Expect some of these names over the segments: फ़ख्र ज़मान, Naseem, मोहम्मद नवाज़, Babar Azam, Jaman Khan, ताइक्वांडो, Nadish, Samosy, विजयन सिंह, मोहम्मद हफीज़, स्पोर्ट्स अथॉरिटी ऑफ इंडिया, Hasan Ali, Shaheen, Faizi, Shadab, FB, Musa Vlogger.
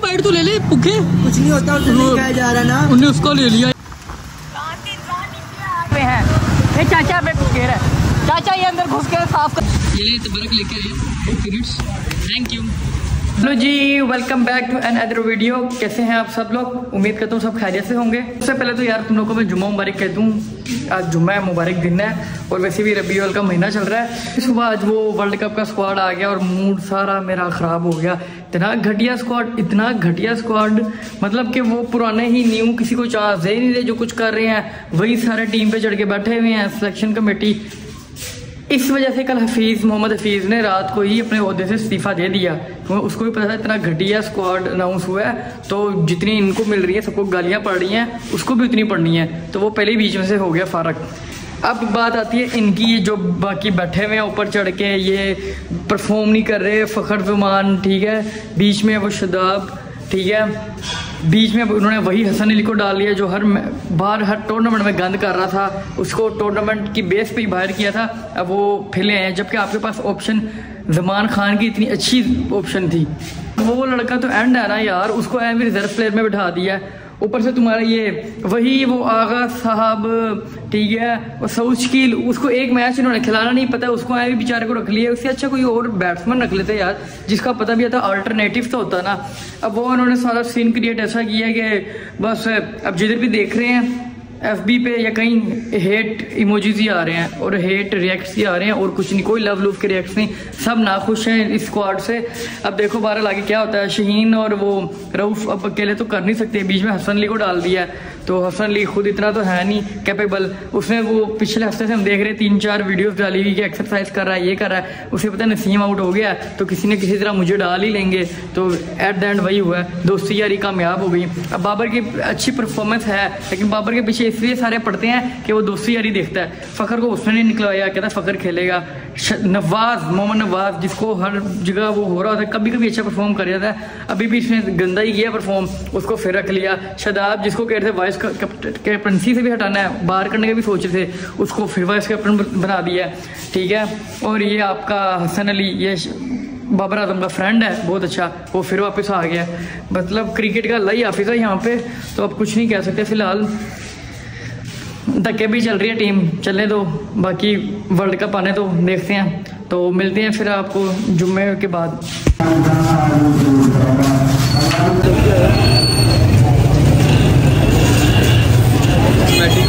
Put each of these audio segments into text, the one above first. की बाइट तो ले ले भूखे, कुछ नहीं होता उसे जा रहा ना, उन्हें उसको ले लिया। ये चाचा पे घेरा है, चाचा ये अंदर घुस के साफ कर, ये तबरक लेके आए फ्रूट्स। Thank you. हेलो जी, welcome back to another video. कैसे हैं आप सब लोग? उम्मीद करता हूँ सब खैरियत से होंगे। सबसे पहले तो यार तुम लोगों को मैं जुम्मा मुबारक कह दूँ। आज जुम्मा है, मुबारक दिन है, और वैसे भी रबी अव्वल का महीना चल रहा है। सुबह आज वो वर्ल्ड कप का स्क्वाड आ गया और मूड सारा मेरा ख़राब हो गया। इतना घटिया स्क्वाड, मतलब कि वो पुराने ही न्यू किसी को चांस दे नहीं रहे। जो कुछ कर रहे हैं वही सारे टीम पर चढ़ के बैठे हुए हैं सिलेक्शन कमेटी। इस वजह से कल मोहम्मद हफीज़ ने रात को ही अपने ओहदे से इस्तीफ़ा दे दिया। उसको भी पता था इतना घटिया स्क्वाड अनाउंस हुआ है, तो जितनी इनको मिल रही है सबको गालियाँ पड़ रही हैं, उसको भी उतनी पड़नी है, तो वो पहले बीच में से हो गया फ़र्क। अब बात आती है इनकी, ये जो बाकी बैठे हुए हैं ऊपर चढ़ के, ये परफॉर्म नहीं कर रहे। फ़ख्र ज़मान ठीक है, बीच में वो शदाब ठीक है, बीच में उन्होंने वही हसन अली को डाल लिया जो हर टूर्नामेंट में गंद कर रहा था, उसको टूर्नामेंट की बेस पे ही बाहर किया था। अब वो फैले हैं, जबकि आपके पास ऑप्शन जमान खान की इतनी अच्छी ऑप्शन थी। वो लड़का तो एंड है ना यार, उसको एम रिजर्व प्लेयर में बिठा दिया। ऊपर से तुम्हारा ये वही वो आगा साहब ठीक है, और सऊशकील, उसको एक मैच इन्होंने खिलाना नहीं पता, उसको आए भी बेचारे को रख लिया। उससे अच्छा कोई और बैट्समैन रख लेते यार, जिसका पता भी आता, अल्टरनेटिव तो होता ना। अब वो उन्होंने सारा सीन क्रिएट ऐसा किया कि बस अब जिधर भी देख रहे हैं FB पे या कहीं हेट इमोजीज ही आ रहे हैं और हेट रिएक्ट्स ही आ रहे हैं, और कुछ नहीं, कोई लव के रिएक्ट्स नहीं, सब नाखुश हैं इस स्क्वाड से। अब देखो बहरहाल आगे क्या होता है। शहीन और वो रऊफ अब अकेले तो कर नहीं सकते, बीच में हसन अली को डाल दिया। तो हसन अली खुद इतना तो है नहीं कैपेबल, उसने वो पिछले हफ्ते से हम देख रहे 3-4 वीडियोज़ डाली हुई कि एक्सरसाइज कर रहा है, ये कर रहा है। उसे पता नसीम आउट हो गया तो किसी ने किसी तरह मुझे डाल ही लेंगे, तो एट द एंड वही हुआ, दोस्ती यारी कामयाब हो गई। अब बाबर की अच्छी परफॉर्मेंस है, लेकिन बाबर के पीछे इसलिए सारे पढ़ते हैं कि वो दोस्ती यारी देखता है। फ़ख्र को उसने नहीं निकलवाया, कहता फ़ख्र खेलेगा। मोहम्मद नवाज़ जिसको हर जगह वो हो रहा होता है, कभी कभी अच्छा परफॉर्म कर जाता है, अभी भी इसने गंदा ही किया परफॉर्म, उसको फिर रख लिया। शदाब जिसको कह रहे थे वाइस कैप्टनसी से भी हटाना है, बाहर करने का भी सोच रहे थे, उसको फिर वाइस कैप्टन बना दिया ठीक है। और ये आपका हसन अली, ये बाबर आजम का फ्रेंड है बहुत अच्छा, वो फिर वापस आ गया। मतलब क्रिकेट का अल्लाह ही हाफिज़ है यहाँ पर, तो अब कुछ नहीं कह सकते। फ़िलहाल धक्के भी चल रही है, टीम चलने दो, बाकी वर्ल्ड कप आने तो देखते हैं। तो मिलते हैं फिर आपको जुम्मे के बाद।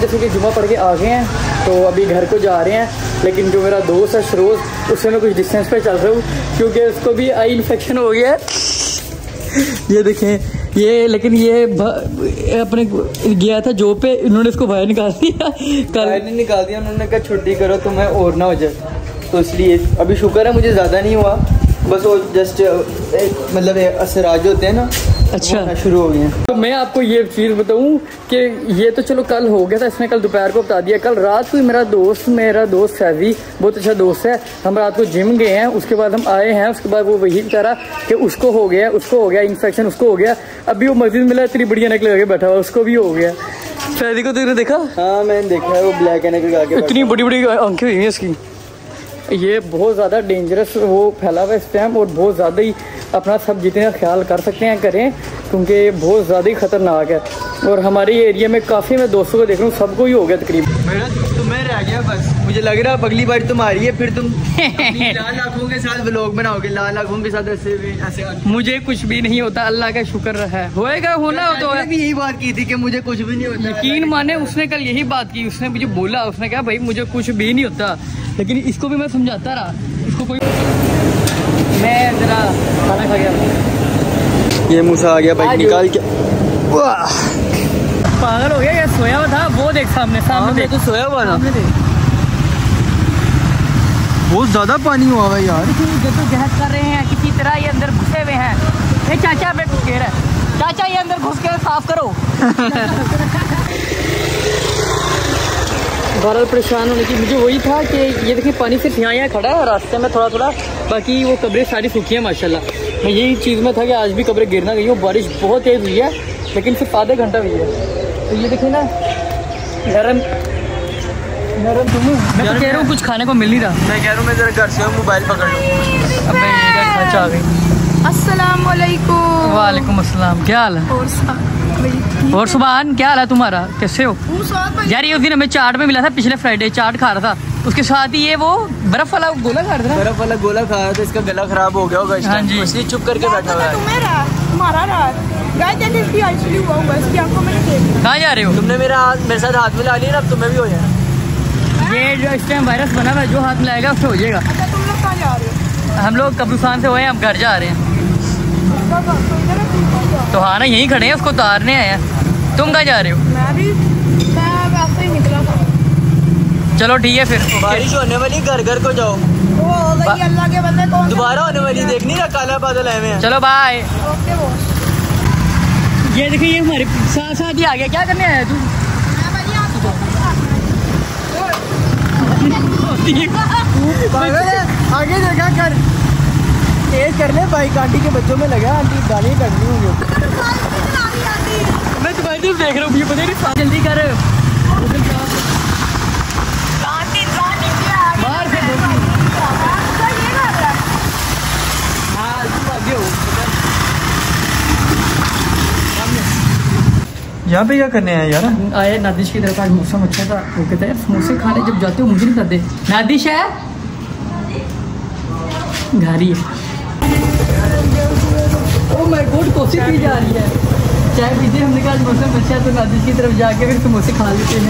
जैसे कि जुम्मा पढ़ के आ गए हैं तो अभी घर को जा रहे हैं, लेकिन जो मेरा दोस्त है सरोज, उससे मैं कुछ डिस्टेंस पे चल रहा हूँ क्योंकि उसको भी आई इन्फेक्शन हो गया है। ये देखें ये, लेकिन ये अपने गया था जॉब पे, इन्होंने इसको बाहर निकाल दिया, बाहर निकाल दिया। उन्होंने कहा छुट्टी करो तुम्हें और ना हो जाए, तो इसलिए अभी शुक्र है मुझे ज़्यादा नहीं हुआ, बस वो जस्ट मतलब असराज होते हैं ना, अच्छा शुरू हो गए। तो मैं आपको ये चीज़ बताऊं कि ये तो चलो कल हो गया था, इसने कल दोपहर को बता दिया। कल रात को मेरा दोस्त फैजी बहुत अच्छा दोस्त है, हम रात को जिम गए हैं, उसके बाद हम आए हैं, उसके बाद वो वही कह रहा कि उसको हो गया इन्फेक्शन, उसको हो गया। अभी वो मस्जिद मिला इतनी बढ़िया नेक लगा के बैठा हुआ, उसको भी हो गया। फैजी को तुमने देखा? हाँ मैंने देखा है, वो ब्लैक नेक लगा के, इतनी बड़ी बड़ी आंखें हुई हैं इसकी। ये बहुत ज़्यादा डेंजरस वो फैला हुआ है इस टाइम, और बहुत ज़्यादा ही अपना सब जितना ख्याल कर सकते हैं करें, क्योंकि बहुत ज़्यादा ही ख़तरनाक है। और हमारे एरिया में काफ़ी, मैं दोस्तों को देख रहा हूँ सबको ही हो गया तकरीबन। मेरा तुम्हें रह गया बस, मुझे लग रहा है अगली बार तुम्हारी है, फिर तुम लाल आँखों के साथ व्लॉग बनाओगे, लाल आँखों के साथ ऐसे। मुझे कुछ भी नहीं होता, अल्लाह का शुक्र है, होएगा होना हो तो। भी यही बात की थी कि मुझे कुछ भी नहीं होता, यकीन माने उसने कल यही बात की, उसने मुझे बोला, उसने कहा भाई मुझे कुछ भी नहीं होता, लेकिन इसको भी मैं समझाता रहा, इसको कोई। मैं जरा खाना खा गया, ये मूसा आ गया बाइक निकाल के, पागल हो गया। ये सोया हुआ था, वो देख सामने देख, तो सोया हुआ था। बहुत ज़्यादा पानी हुआ है यार, जद्दोजहद कर रहे हैं किसी तरह, ये अंदर घुसे हुए हैं। ये चाचा पे घुस रहा है, चाचा ये अंदर घुस के साफ करो। बहरहाल परेशान होने की मुझे वही था कि ये देखिए पानी सिर्फ यहाँ खड़ा है रास्ते में थोड़ा थोड़ा, बाकी वो कब्रें सारी सूखी हैं माशाल्लाह। मैं यही चीज़ में था कि आज भी कब्रें गिरना गई हो, बारिश बहुत तेज़ हुई है लेकिन सिर्फ आधा घंटा हुई है। तो ये देखिए ना, नरम तुम्हें मैं कह रहा हूँ कुछ खाने को मिल नहीं रहा, मैं कह रहा हूँ मैं जरा घर से मोबाइल पकड़ लूँ। अब मैं घर आ गई अस्सलामुअलैकुम। वालेकुम अस्सलाम। क्या हाल है? और सुबहान, क्या हाल है तुम्हारा? कैसे हो यार? ये उस दिन हमें चाट में मिला था, पिछले फ्राइडे चाट खा रहा था, उसके साथ ही ये वो बर्फ वाला गोला खा रहा था। बर्फ वाला गोला खा रहा था, इसका गला खराब हो गया होगा इस टाइम, इसलिए चुप करके बैठा हुआ है। तुम्हारा कहाँ जा रहे हो? तुमने मेरा हाथ मेरे साथ हाथ मिला लिया ना, अब तुम्हें भी हो जाए। ये जो इस टाइम वायरस बना हुआ, जो हाथ मिलाएगा उससे हो जाएगा। अच्छा, तुम लोग कहाँ जा रहे हो? हम लोग कब्रिस्तान से हुए, हम घर जा रहे हैं। तो हाँ ना, यहीं खड़े हैं, उसको उतारने आए हैं। तुम कहाँ जा रहे हो? चलो ठीक है, फिर बारिश होने वाली, घर घर को जाओ। अल्लाह के बंदे, कौन दोबारा होने वाली? देखनी ना, काला बादल आए हुए हैं। चलो बाय। ये देखिए, ये हमारे साथ साथ ही आ गया। क्या करने आया तू? आगे देखा कर, तेज कर ले बाइक। आंटी के बच्चों में लगा, आंटी गाली करनी होगी। मैं तुम्हारी तरफ देख रहा हूँ, ये पता नहीं। जल्दी कर, यहाँ पे क्या करने आए यार? आए नादिश की तरफ, आज मौसम अच्छा था। वो कहता है समोसे खाने जब जाते हो मुझे नहीं बताते। नादिश है घारी है। ओह माय गॉड, कॉफी पी जा रही है, चाय पीते। हमने कहा आज मौसम अच्छा है तो नादिश की तरफ जाके फिर समोसे खा लेते हैं।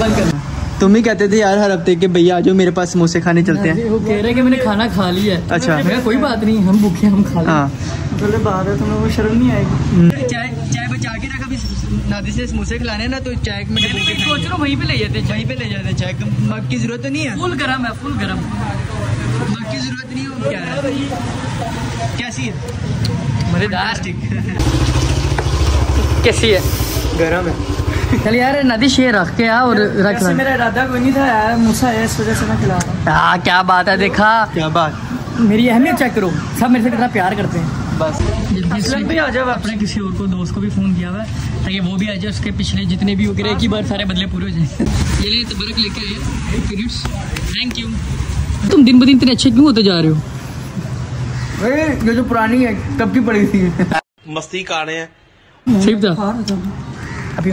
बंद करना। तुम ही कहते थे यार हर हफ्ते के, भैया आज मेरे पास समोसे खाने चलते हैं। वो कह रहे हैं कि मैंने खाना खा लिया है। अच्छा, मैं कोई बात नहीं, हम भूखे हम खा लेंगे। हाँ। तो बात है, तुम्हें वो शर्म नहीं आएगी? चाय चाय बचा के रखा, नादी से समोसे खिलाने ना, तो चाय में सोच रहा हूँ वहीं पे ले जाते, वहीं पे ले जाते। चाय मग की जरूरत नहीं है, फुल गर्म है, फुल गर्म, मग की जरूरत नहीं है। क्या है, कैसी है? मजेदार। कैसी है? गर्म है। चल यार नादिश, ये रख के आ और रख। मेरा इरादा कोई नहीं था यार, मूसा है इस वजह से मैं खिला रहा हूँ। हाँ क्या बात है, देखा क्या बात, मेरी अहमियत चेक करो। सब मेरे से कितना प्यार करते हैं। बस भी आ जाओ। अपने किसी और को, दोस्त को भी फ़ोन किया हुआ है ताकि वो भी आ जाए, उसके पिछले जितने भी हो गए एक ही बार सारे बदले पूरे हो जाए। ये तबरक लेके आए, थैंक यू। तुम दिन ब दिन इतने अच्छे क्यों होते जा रहे हो? ये जो पुरानी है तब की पड़ी थी, मस्ती का रहे हैं। ठीक था अभी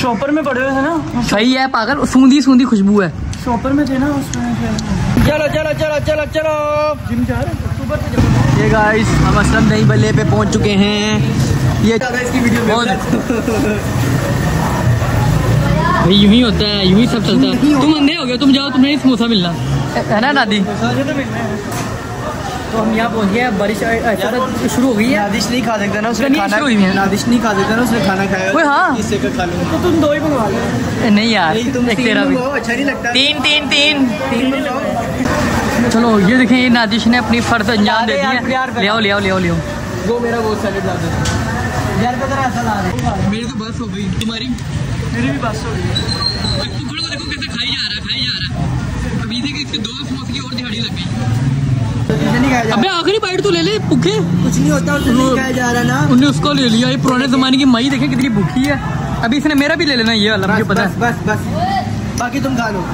शॉपर में पड़े हुए थे ना। सही है पागल, सूंधी सूंधी खुशबू है। शॉपर में थे ना उसमें। चलो चलो चलो चलो चलो, जिम जा रहे हैं सुबह से। ये गाइस हम असलम नहीं बल्ले पे पहुंच चुके हैं। ये इसकी वीडियो भाई यूं ही होता है, यूं ही सब चलता है। तुम अंधे हो गए, तुम जाओ, तुम्हें समोसा मिलना है ना नादी। तो हम यहाँ पहुँच गए हैं, बारिश शुरू हो गई है। नादिश नहीं खा सकता ना, उसने खाना खाया। नादिश नहीं खा सकता ना, उसने खाना खाया। कोई हाँ इससे का खा लूँगा। तो तुम दो ही मंगवा लो। नहीं यार, तुम एक तेरा भी अच्छा नहीं लगता। तीन तीन तीन तीन मंगवाओ। चलो ये देखें, ये नादिश ने अपनी फर्ज अंजाम दे दिया। ले आओ ले आओ ले आओ ले आओ। वो मेरा बहुत सारे मेरी तो बस हो गई, तुम्हारी? मेरी भी बस हो गई। देखो कैसे खाई जा रहा है, खाई जा रहा है। अभी देखिए दो समोसे की और दिहाड़ी लग गई। अबे आखिरी बाइट तो ले ले, भूखे कुछ नहीं होता। नहीं खाया जा रहा ना, उन्हें उसको ले लिया। ये पुराने जमाने की मई देखें कितनी भूखी है। अभी इसने मेरा भी ले लेना, ये वाला मुझे पता है। बस बस, बाकी तुम खा लो।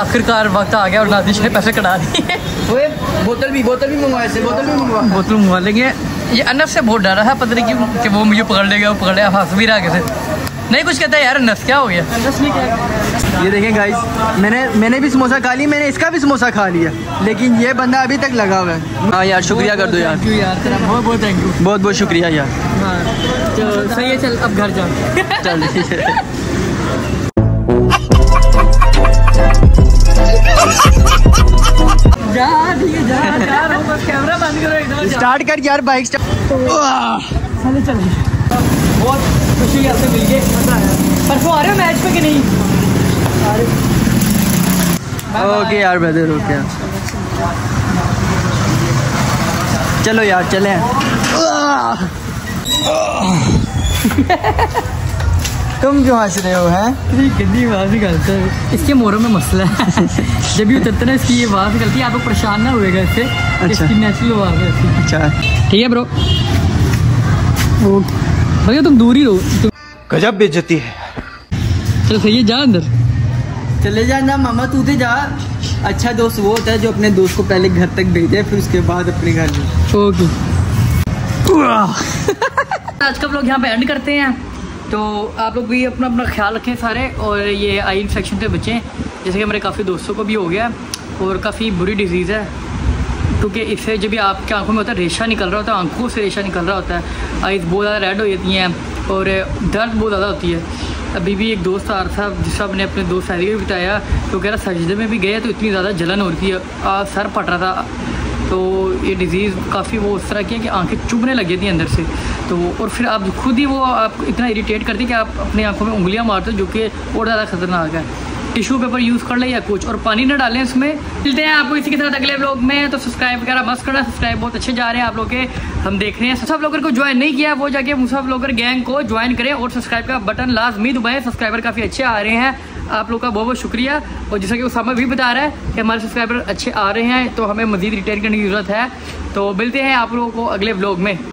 आखिरकार वक्त आ गया और नादिश ने पैसे कटा दिए। बोतल भी मंगवाए से, बोतल मंगवा लेंगे। ये अनफ से बहुत डर रहा है, पता नहीं क्यों, कि वो मुझे पकड़ लेगा। वो पकड़ लेगा, हंस भी रहा कैसे, नहीं कुछ कहता है यार। नस क्या हो गया? नस नहीं क्या? ये देखें गाइस, मैंने भी समोसा खा लिया, मैंने इसका भी समोसा खा लिया, लेकिन ये बंदा अभी तक लगा हुआ है। हाँ यार, शुक्रिया कर दो यार, बहुत बहुत थैंक यू, बहुत बहुत शुक्रिया यार। हाँ तो सही है, चल अब घर जाओ। चल ठीक है, जा बस कैमरा बंद करो, स्टार्ट कर यार बाइक। चल बहुत खुशी आपसे मिल गई, मज़ा आया। परसों आ रहे हो मैच पे कि नहीं? ओके यार ब्रदर, ओके चलो यार चलें। तुम क्यों हंस रहे हो? हैं कितनी आवाज़ निकालता है, इसके मोरों में मसला है। जब भी उतरता है इसकी ये आवाज़ निकलती है, आपको परेशान ना होएगा इससे। अच्छा, इसकी नेचुरल आवाज़ है। अच्छा ठीक है ब्रो, ओके भैया तुम दूर ही रहो, गजब बेइज्जती है। चलो सही है, जा अंदर चले जा ना मामा, तू तो जा। अच्छा दोस्त वो होता है जो अपने दोस्त को पहले घर तक भेजे फिर उसके बाद अपने घर में। ओके आज का लोग यहाँ पे एंड करते हैं, तो आप लोग भी अपना अपना ख्याल रखें सारे, और ये आई इन्फेक्शन से बचें, जैसे कि हमारे काफ़ी दोस्तों को भी हो गया और काफ़ी बुरी डिजीज़ है, क्योंकि इससे जब भी आपकी आंखों में होता है रेशा निकल रहा होता है, आंखों से रेशा निकल रहा होता है, आइज़ बहुत ज़्यादा रेड हो जाती हैं और दर्द बहुत ज़्यादा होती है। अभी भी एक दोस्त आ रहा था जिसका मैंने अपने दोस्त फैज़ी को बताया, तो कह रहा सजदे में भी गए तो इतनी ज़्यादा जलन हो रही है, सर फट रहा था। तो ये डिज़ीज़ काफ़ी वो उस तरह की है कि आंखें चुभने लग जाती हैं अंदर से, तो और फिर आप खुद ही वो आप इतना इरीटेट करती है कि आप अपनी आंखों में उंगलियां मारते हो, जो कि और ज़्यादा ख़तरनाक है। टिशू पेपर यूज़ कर लें या कुछ, और पानी ना डालें उसमें। मिलते हैं आपको इसी के साथ अगले व्लॉग में, तो सब्सक्राइब वगैरह मस्त करना, सब्सक्राइब बहुत अच्छे जा रहे हैं आप लोग के, हम देख रहे हैं। मूसा व्लॉगर को ज्वाइन नहीं किया वो जाके मूसा व्लॉगर गैंग को ज्वाइन करें, और सब्सक्राइब का बटन लाजमी दबाएं। सब्सक्राइबर काफ़ी अच्छे आ रहे हैं, आप लोग का बहुत बहुत शुक्रिया। और जैसा कि उसामा भी बता रहा है कि हमारे सब्सक्राइबर अच्छे आ रहे हैं, तो हमें मज़ीद रिटेन करने की ज़रूरत है। तो मिलते हैं आप लोगों को अगले व्लॉग में।